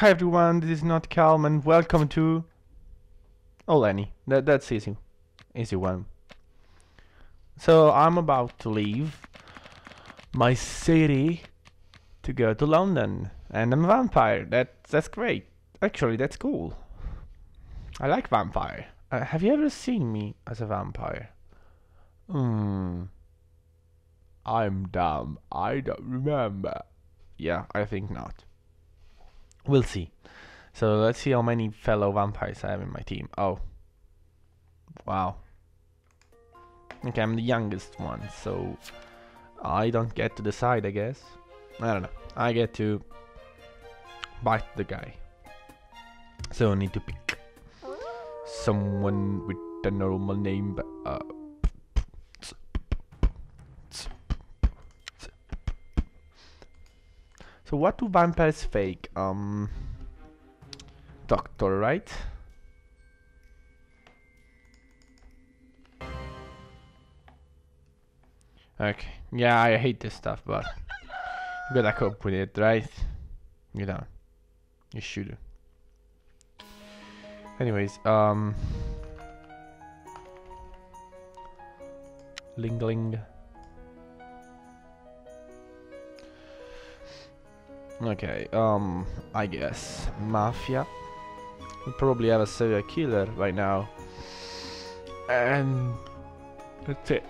Hi everyone, this is Not Calm and welcome to Oleni. That's easy one. So I'm about to leave my city to go to London, and I'm a vampire. That's great. Actually, that's cool. I like vampire. Have you ever seen me as a vampire? I'm dumb. I don't remember. Yeah, I think not. We'll see. So let's see how many fellow vampires I have in my team. Oh. Wow. Okay, I'm the youngest one, so I don't get to decide, I guess. I don't know. I get to bite the guy. So I need to pick someone with a normal name, but so what do vampires fake? Doctor, right? Okay. Yeah, I hate this stuff, but you gotta cope with it, right? You don't. You shouldn't. Anyways, Lingling. Okay, I guess mafia. We probably have a serial killer right now, and that's it.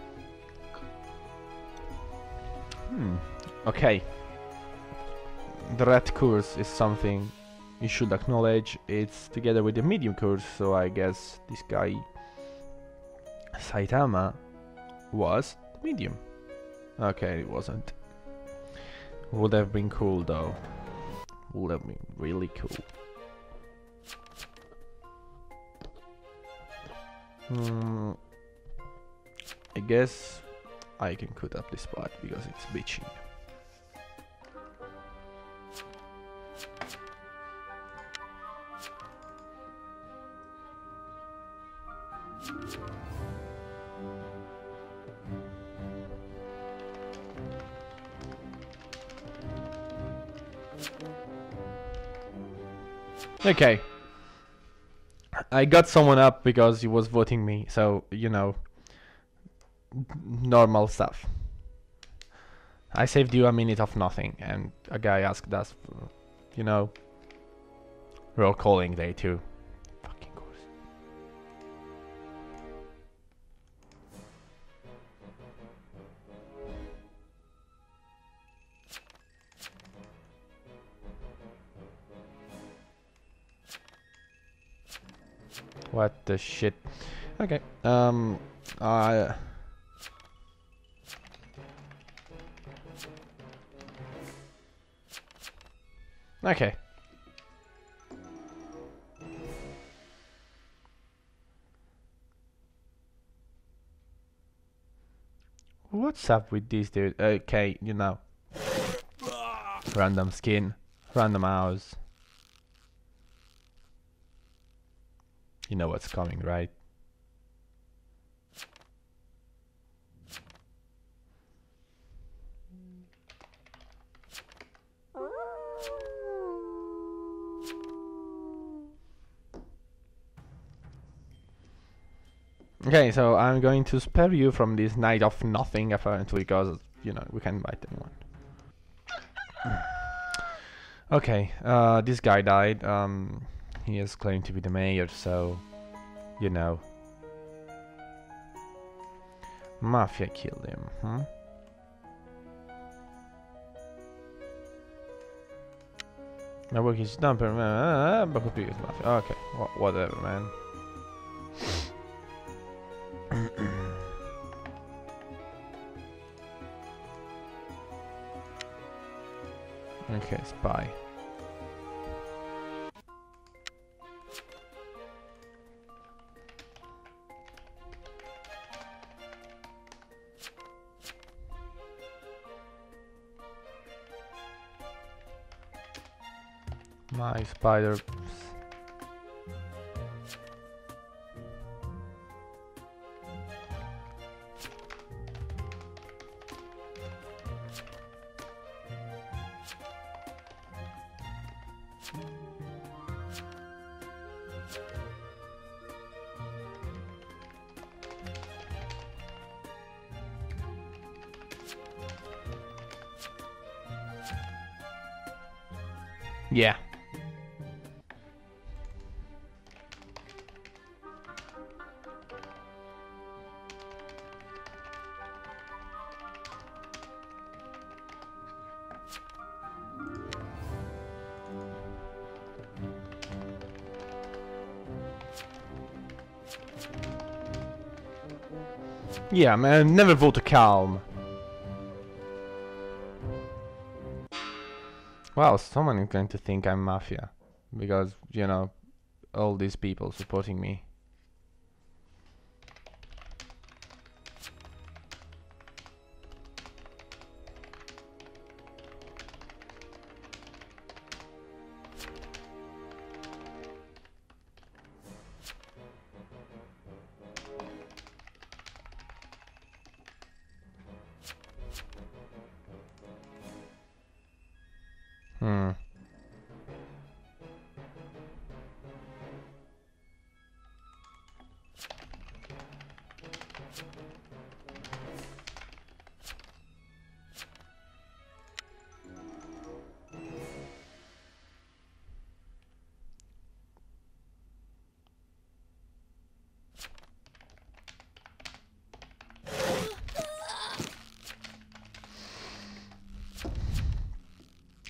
Okay, the red curse is something you should acknowledge. It's together with the medium curse, so I guess this guy Saitama was the medium. Okay, it wasn't. Would have been cool though. Would have been really cool. I guess I can cut up this part because it's bitching. Okay, I got someone up because he was voting me, so, you know, normal stuff. I saved you a minute of nothing, and a guy asked us, for, you know, roll calling day too. Fucking course. What the shit? Okay. Okay. What's up with this dude? Okay, you know. Random skin, random house. You know what's coming, right? Okay, so I'm going to spare you from this night of nothing, apparently, because, you know, we can't bite anyone. Okay, this guy died. He is claimed to be the mayor, so, you know. Mafia killed him, huh? My work is done, but could be with mafia. Okay, whatever, man. Okay, spy. My spider. Yeah. Yeah, man, never vote to calm. Well, someone is going to think I'm mafia. Because, you know, all these people supporting me.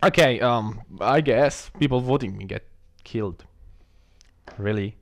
Okay, I guess people voting me get killed. Really?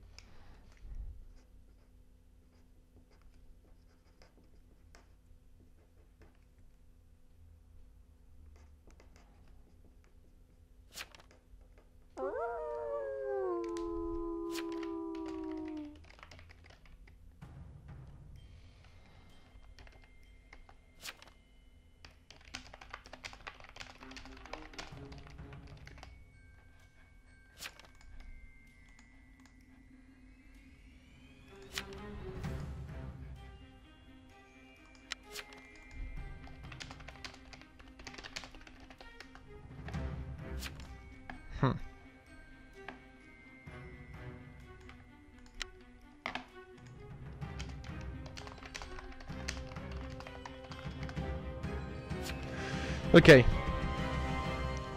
Okay.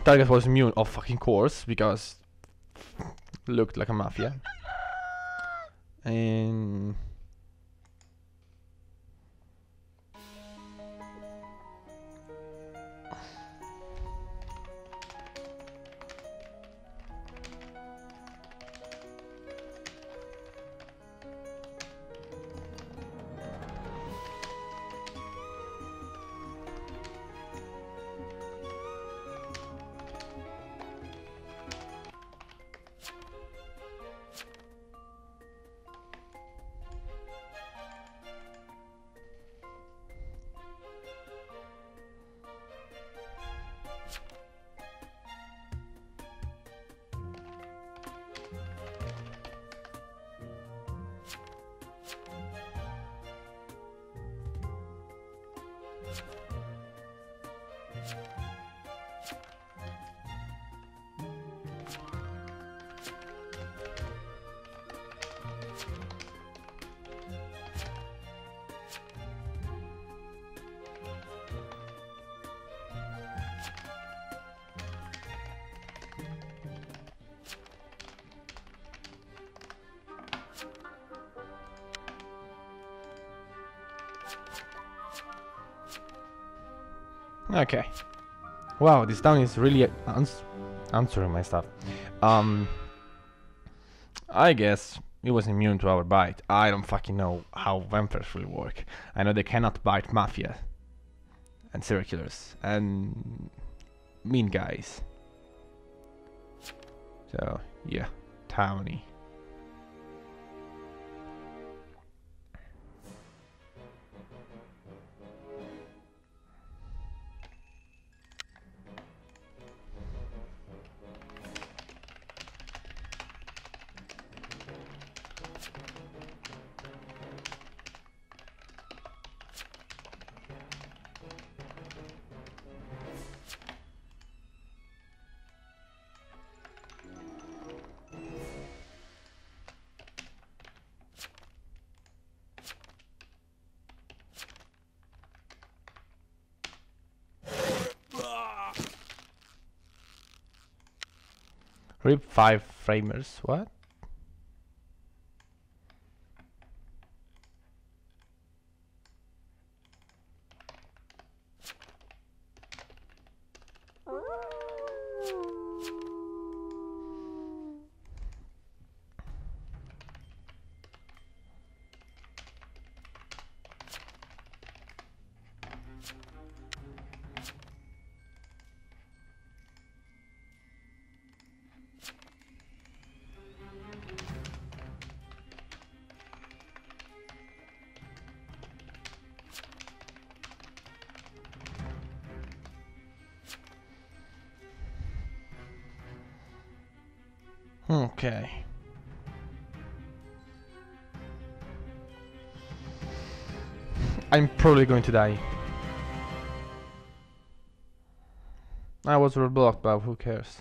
Target was immune, of fucking course, because looked like a mafia. And okay. Wow, this town is really answering my stuff. I guess it was immune to our bite. I don't fucking know how vampires really work. I know they cannot bite mafia and serial killers and mean guys. So, yeah, townie. Rip 5 framers, what? Okay. I'm probably going to die. I was roadblocked, but who cares?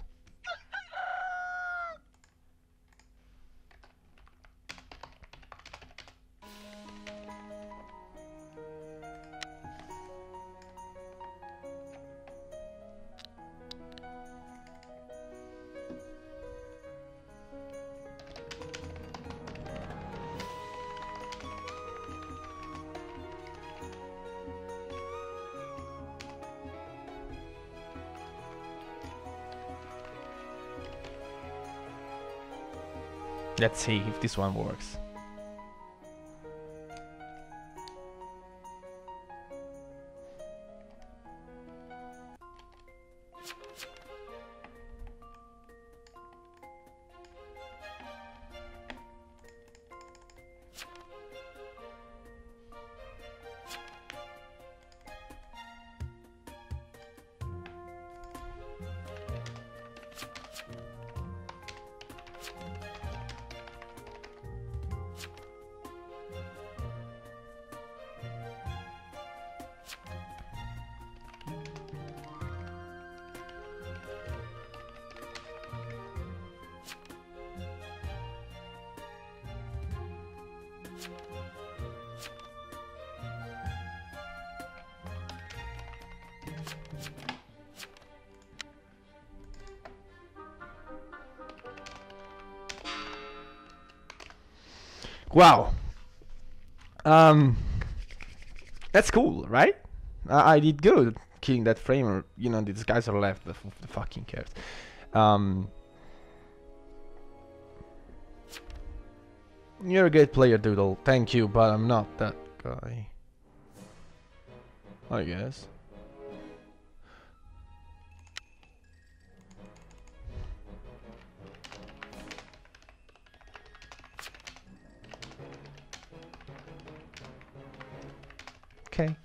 Let's see if this one works. Wow, that's cool, right? I did good killing that framer. You know, these guys are left. The fucking cares. You're a great player, Doodle. Thank you, but I'm not that guy, I guess. Okay.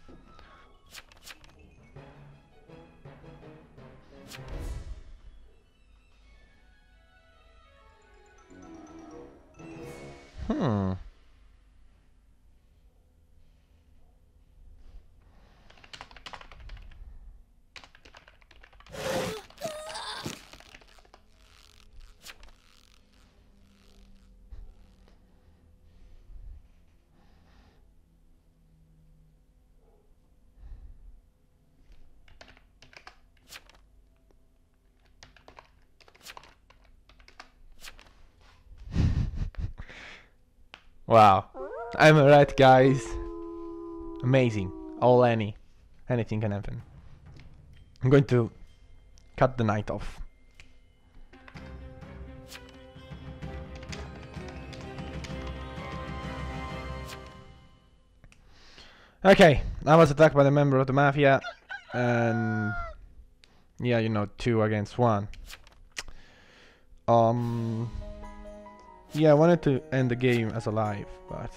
Wow, I'm alright, guys. Amazing. All anything can happen. I'm going to cut the night off. Okay, I was attacked by the member of the mafia, and yeah, you know, 2 against 1. Yeah, I wanted to end the game as alive, but...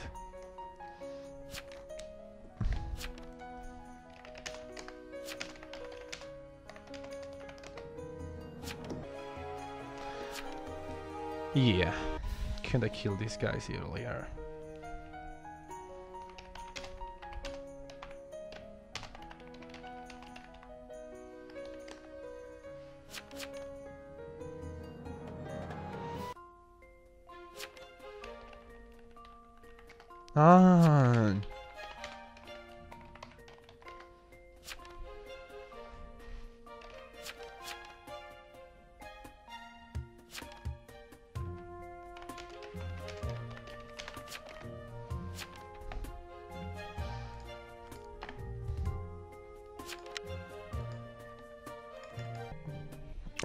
yeah, can't I kill these guys earlier? Ah.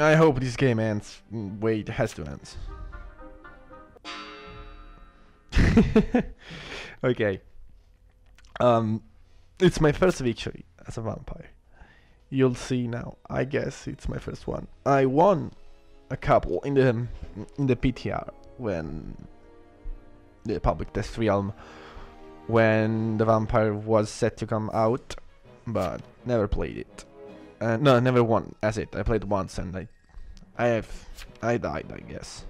I hope this game ends. Wait, it has to end. Okay. It's my first victory as a vampire. You'll see now. I guess it's my first one. I won a couple in the PTR when the public test realm, when the vampire was set to come out, but never played it. No, I never won as it. I played once and I died, I guess.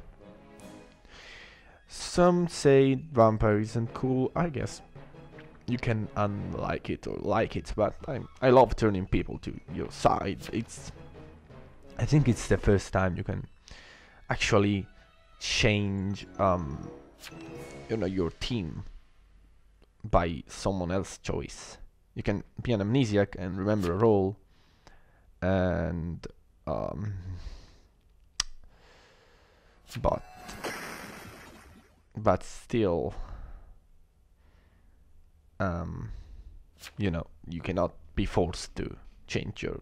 Some say vampire isn't cool. I guess you can unlike it or like it, but I love turning people to your side. I think it's the first time you can actually change you know, your team by someone else's choice. You can be an amnesiac and remember a role, and but still, you know, you cannot be forced to change your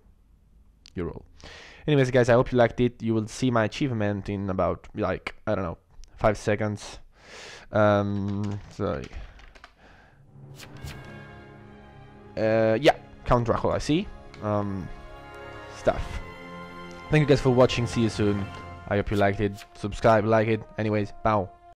role. Anyways, guys, I hope you liked it. You will see my achievement in about, like, I don't know, 5 seconds. Sorry. Yeah, Count Dracula, I see. Stuff. Thank you guys for watching. See you soon. I hope you liked it. Subscribe, like it. Anyways, bow.